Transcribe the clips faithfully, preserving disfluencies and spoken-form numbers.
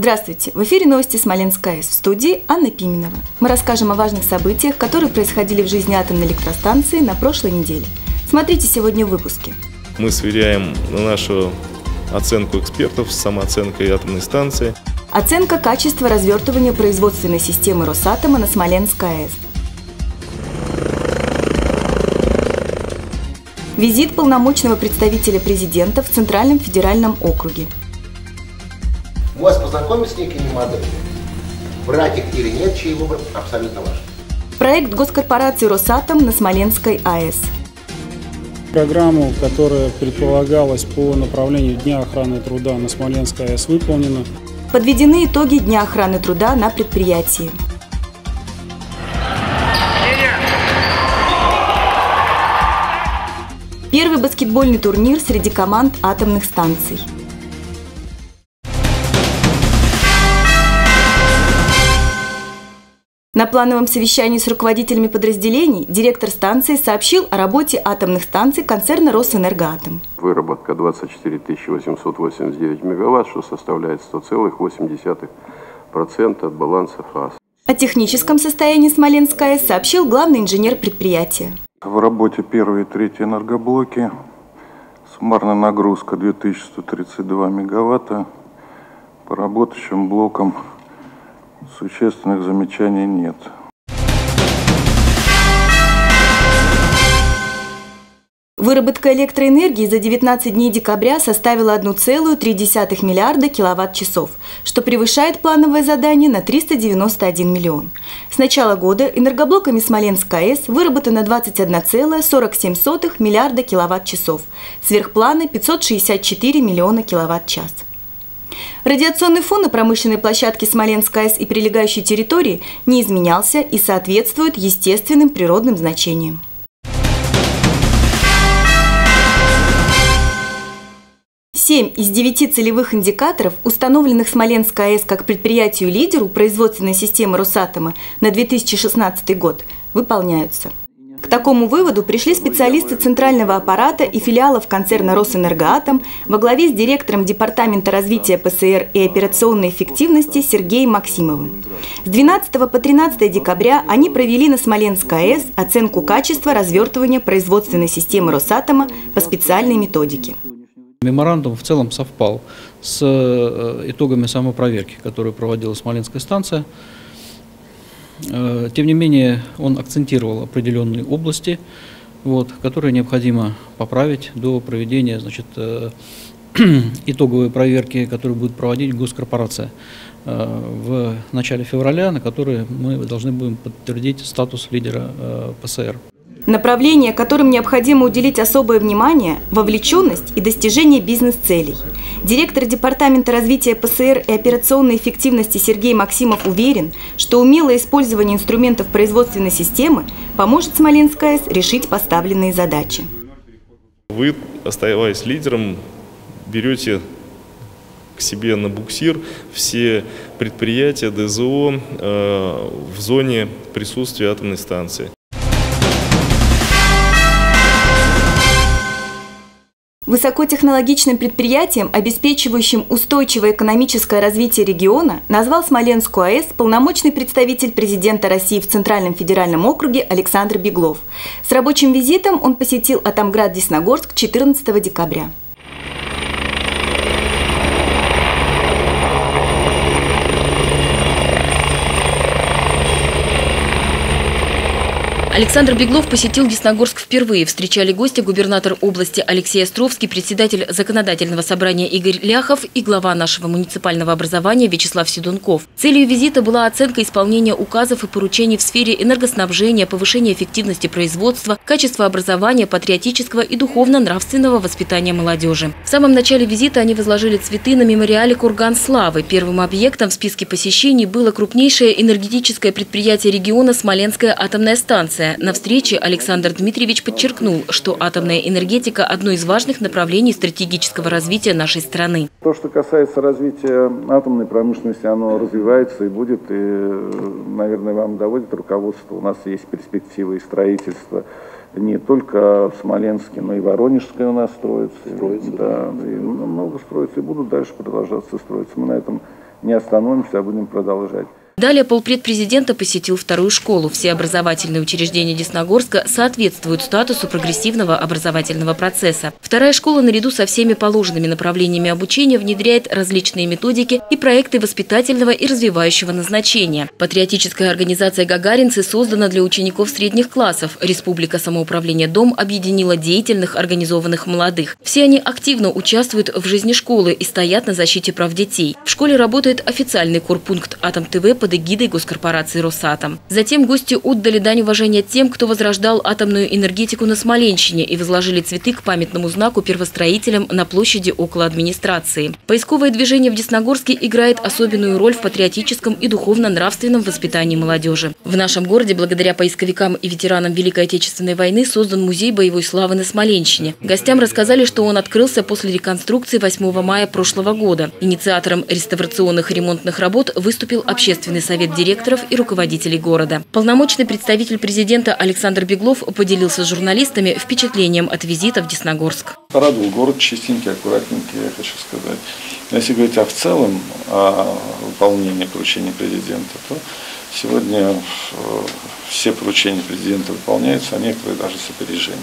Здравствуйте! В эфире новости Смоленска АЭС, в студии Анна Пименова. Мы расскажем о важных событиях, которые происходили в жизни атомной электростанции на прошлой неделе. Смотрите сегодня в выпуске. Мы сверяем нашу оценку экспертов с самооценкой атомной станции. Оценка качества развертывания производственной системы Росатома на Смоленской АЭС. Визит полномочного представителя президента в Центральном федеральном округе. У вас познакомить с некими моделями, брать их или нет, чей выбор абсолютно ваш. Проект госкорпорации «Росатом» на Смоленской АЭС. Программу, которая предполагалась по направлению Дня охраны труда на Смоленской АЭС, выполнена. Подведены итоги Дня охраны труда на предприятии. Первый баскетбольный турнир среди команд атомных станций. На плановом совещании с руководителями подразделений директор станции сообщил о работе атомных станций концерна «Росэнергоатом». Выработка двадцать четыре тысячи восемьсот восемьдесят девять мегаватт, что составляет сто целых восемь десятых процента от баланса ФАС. О техническом состоянии Смоленской АЭС сообщил главный инженер предприятия. В работе первые и третьи энергоблоки. Суммарная нагрузка две тысячи сто тридцать два мегаватта. По работающим блокам существенных замечаний нет. Выработка электроэнергии за девятнадцать дней декабря составила одна целая три десятых миллиарда киловатт-часов, что превышает плановое задание на триста девяносто один миллион. С начала года энергоблоками Смоленской АЭС выработано двадцать одна целая сорок семь сотых миллиарда киловатт-часов, сверх плана пятьсот шестьдесят четыре миллиона киловатт-час. Радиационный фон на промышленной площадке Смоленской АЭС и прилегающей территории не изменялся и соответствует естественным природным значениям. Семь из девяти целевых индикаторов, установленных Смоленской АЭС как предприятию-лидеру производственной системы Росатома на две тысячи шестнадцатый год, выполняются. К такому выводу пришли специалисты центрального аппарата и филиалов концерна «Росэнергоатом» во главе с директором Департамента развития ПСР и операционной эффективности Сергеем Максимовым. С двенадцатого по тринадцатое декабря они провели на Смоленской АЭС оценку качества развертывания производственной системы Росатома по специальной методике. Меморандум в целом совпал с итогами самопроверки, которую проводила Смоленская станция. Тем не менее, он акцентировал определенные области, вот, которые необходимо поправить до проведения, значит, итоговой проверки, которую будет проводить госкорпорация в начале февраля, на которой мы должны будем подтвердить статус лидера ПСР. Направления, которым необходимо уделить особое внимание – вовлеченность и достижение бизнес-целей. Директор Департамента развития ПСР и операционной эффективности Сергей Максимов уверен, что умелое использование инструментов производственной системы поможет Смоленской АЭС решить поставленные задачи. Вы, оставаясь лидером, берете к себе на буксир все предприятия ДЗО э, в зоне присутствия атомной станции. Высокотехнологичным предприятием, обеспечивающим устойчивое экономическое развитие региона, назвал Смоленскую АЭС полномочный представитель президента России в Центральном федеральном округе Александр Беглов. С рабочим визитом он посетил Атомград-Десногорск четырнадцатого декабря. Александр Беглов посетил Десногорск впервые. Встречали гостя губернатор области Алексей Островский, председатель законодательного собрания Игорь Ляхов и глава нашего муниципального образования Вячеслав Седунков. Целью визита была оценка исполнения указов и поручений в сфере энергоснабжения, повышения эффективности производства, качества образования, патриотического и духовно-нравственного воспитания молодежи. В самом начале визита они возложили цветы на мемориале «Курган славы». Первым объектом в списке посещений было крупнейшее энергетическое предприятие региона «Смоленская атомная станция». На встрече Александр Дмитриевич подчеркнул, что атомная энергетика – одно из важных направлений стратегического развития нашей страны. То, что касается развития атомной промышленности, оно развивается и будет, и, наверное, вам доводит руководство. У нас есть перспективы и строительства не только в Смоленске, но и Воронежской у нас строится. Строится. Да, да. И много строится и будут дальше продолжаться строиться. Мы на этом не остановимся, а будем продолжать. Далее полпред президента посетил вторую школу. Все образовательные учреждения Десногорска соответствуют статусу прогрессивного образовательного процесса. Вторая школа наряду со всеми положенными направлениями обучения внедряет различные методики и проекты воспитательного и развивающего назначения. Патриотическая организация «Гагаринцы» создана для учеников средних классов. Республика самоуправления «Дом» объединила деятельных, организованных молодых. Все они активно участвуют в жизни школы и стоят на защите прав детей. В школе работает официальный корпункт «Атом-ТВ» под эгидой госкорпорации «Росатом». Затем гости отдали дань уважения тем, кто возрождал атомную энергетику на Смоленщине, и возложили цветы к памятному знаку первостроителям на площади около администрации. Поисковое движение в Десногорске играет особенную роль в патриотическом и духовно-нравственном воспитании молодежи. В нашем городе благодаря поисковикам и ветеранам Великой Отечественной войны создан музей боевой славы на Смоленщине. Гостям рассказали, что он открылся после реконструкции восьмого мая прошлого года. Инициатором реставрационных и ремонтных работ выступил общественный совет директоров и руководителей города. Полномочный представитель президента Александр Беглов поделился с журналистами впечатлением от визита в Десногорск. Порадовал город, чистенький, аккуратненький, я хочу сказать. Если говорить о в целом, о выполнении поручений президента, то сегодня все поручения президента выполняются, а некоторые даже с опережением.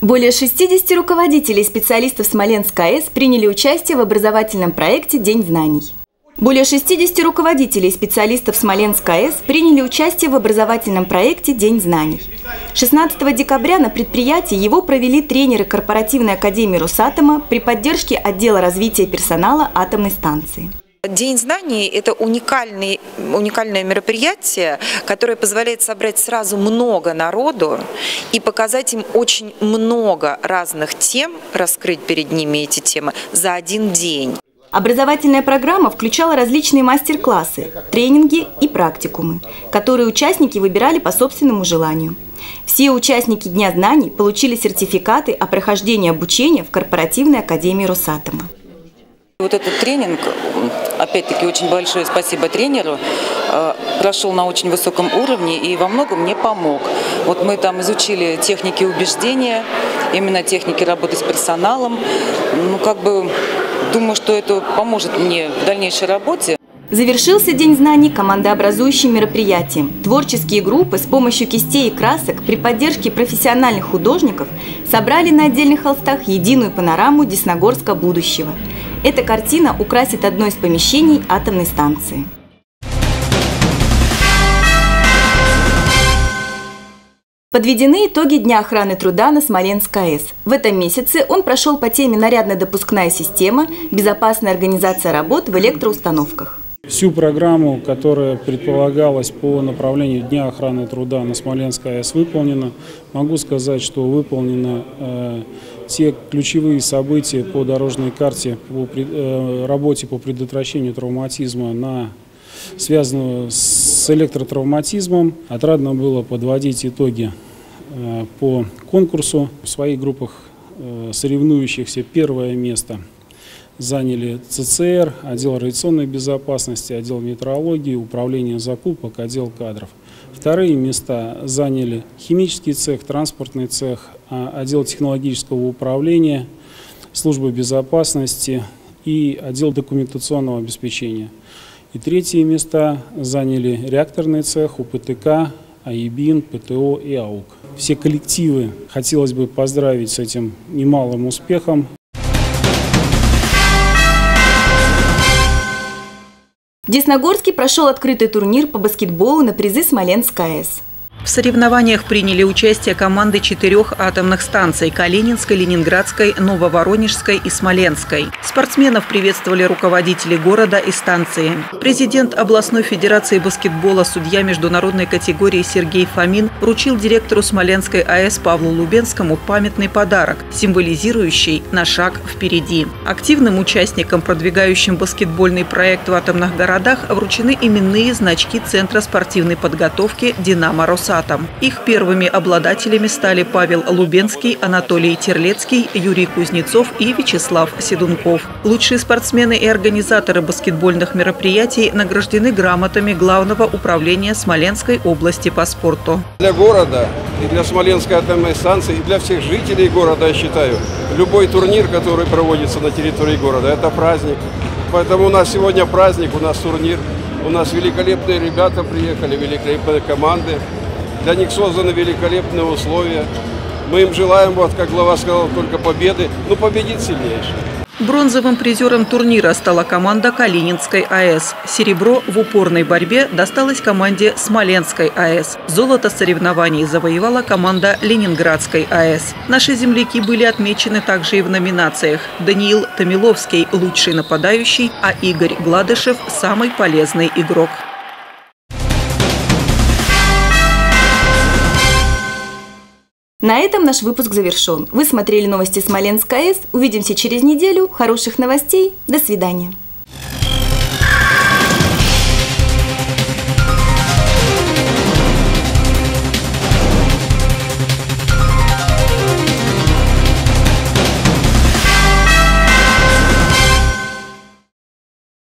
Более шестидесяти руководителей и специалистов Смоленской АЭС приняли участие в образовательном проекте «День знаний». Более шестидесяти руководителей и специалистов Смоленской АЭС приняли участие в образовательном проекте «День знаний». шестнадцатого декабря на предприятии его провели тренеры корпоративной академии «Росатома» при поддержке отдела развития персонала атомной станции. День знаний – это уникальный, уникальное мероприятие, которое позволяет собрать сразу много народу и показать им очень много разных тем, раскрыть перед ними эти темы за один день. Образовательная программа включала различные мастер-классы, тренинги и практикумы, которые участники выбирали по собственному желанию. Все участники Дня знаний получили сертификаты о прохождении обучения в корпоративной академии «Росатома». Вот этот тренинг, опять-таки, очень большое спасибо тренеру, прошел на очень высоком уровне и во многом мне помог. Вот мы там изучили техники убеждения, именно техники работы с персоналом. Ну, как бы, думаю, что это поможет мне в дальнейшей работе. Завершился День знаний командообразующим мероприятием. Творческие группы с помощью кистей и красок при поддержке профессиональных художников собрали на отдельных холстах единую панораму Десногорска будущего. Эта картина украсит одно из помещений атомной станции. Подведены итоги Дня охраны труда на Смоленской АЭС. В этом месяце он прошел по теме «Нарядно-допускная система. Безопасная организация работ в электроустановках». Всю программу, которая предполагалась по направлению Дня охраны труда на Смоленской АЭС, выполнена. Могу сказать, что выполнены э, те ключевые события по дорожной карте, по э, работе по предотвращению травматизма, на, связанного с электротравматизмом. Отрадно было подводить итоги э, по конкурсу. В своих группах э, соревнующихся первое место заняли ЦЦР, отдел радиационной безопасности, отдел метрологии, управление закупок, отдел кадров. Вторые места заняли химический цех, транспортный цех, отдел технологического управления, служба безопасности и отдел документационного обеспечения. И третьи места заняли реакторный цех, УПТК, АЕБИН, ПТО и АУК. Все коллективы хотелось бы поздравить с этим немалым успехом. В Десногорске прошел открытый турнир по баскетболу на призы Смоленской АЭС. В соревнованиях приняли участие команды четырех атомных станций – Калининской, Ленинградской, Нововоронежской и Смоленской. Спортсменов приветствовали руководители города и станции. Президент областной федерации баскетбола, судья международной категории Сергей Фомин вручил директору Смоленской АЭС Павлу Лубенскому памятный подарок, символизирующий «На шаг впереди». Активным участникам, продвигающим баскетбольный проект в атомных городах, вручены именные значки Центра спортивной подготовки «Динамо Росатом». «Русатом». Их первыми обладателями стали Павел Лубенский, Анатолий Терлецкий, Юрий Кузнецов и Вячеслав Седунков. Лучшие спортсмены и организаторы баскетбольных мероприятий награждены грамотами Главного управления Смоленской области по спорту. Для города и для Смоленской атомной станции, и для всех жителей города, я считаю, любой турнир, который проводится на территории города, это праздник. Поэтому у нас сегодня праздник, у нас турнир. У нас великолепные ребята приехали, великолепные команды. Для них созданы великолепные условия. Мы им желаем, вот как глава сказал, только победы, но победить сильнейший. Бронзовым призером турнира стала команда Калининской АЭС. Серебро в упорной борьбе досталось команде Смоленской АЭС. Золото соревнований завоевала команда Ленинградской АЭС. Наши земляки были отмечены также и в номинациях. Даниил Томиловский – лучший нападающий, а Игорь Гладышев – самый полезный игрок. На этом наш выпуск завершен. Вы смотрели новости Смоленской АЭС. Увидимся через неделю. Хороших новостей. До свидания.